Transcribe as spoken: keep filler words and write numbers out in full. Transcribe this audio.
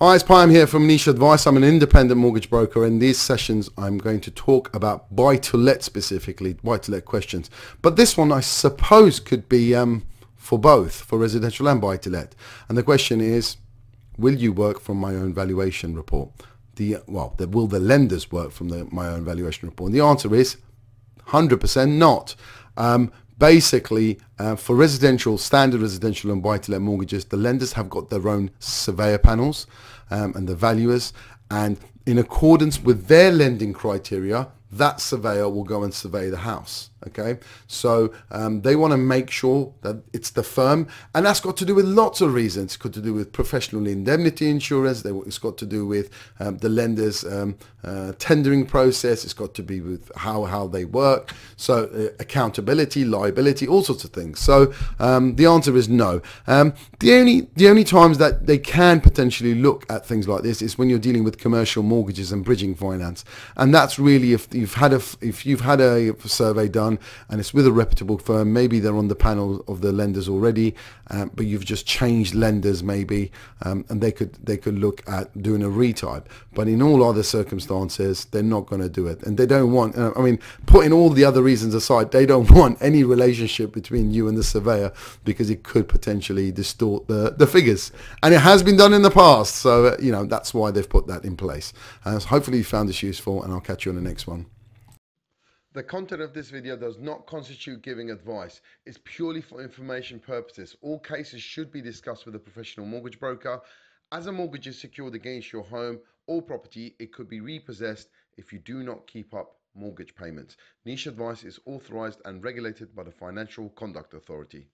Hi, it's Payam here from Niche Advice. I'm an independent mortgage broker. In these sessions, I'm going to talk about buy-to-let specifically, buy-to-let questions. But this one, I suppose, could be um, for both, for residential and buy-to-let. And the question is, will you work from my own valuation report? The well, the, will the lenders work from the, my own valuation report? And the answer is one hundred percent not. Um, Basically, uh, for residential, standard residential and buy-to-let mortgages, the lenders have got their own surveyor panels um, and the valuers, and in accordance with their lending criteria, that surveyor will go and survey the house. Okay, so um, they want to make sure that it's the firm, and that's got to do with lots of reasons. It's got to do with professional indemnity insurance. They, it's got to do with um, the lender's um, uh, tendering process. It's got to be with how how they work. So uh, accountability, liability, all sorts of things. So um, the answer is no. Um, the only the only times that they can potentially look at things like this is when you're dealing with commercial mortgages and bridging finance, and that's really if you've had a if you've had a survey done, and it's with a reputable firm. Maybe they're on the panel of the lenders already, um, but you've just changed lenders maybe, um, and they could they could look at doing a retype. But in all other circumstances, they're not going to do it, and they don't want. Uh, I mean, putting all the other reasons aside, they don't want any relationship between you and the surveyor, because it could potentially distort the the figures, and it has been done in the past. So uh, you know that's why they've put that in place. Uh, so hopefully you found this useful, and I'll catch you on the next one. The content of this video does not constitute giving advice. It's purely for information purposes. All cases should be discussed with a professional mortgage broker. As a mortgage is secured against your home or property, it could be repossessed if you do not keep up mortgage payments. Niche Advice is authorized and regulated by the Financial Conduct Authority.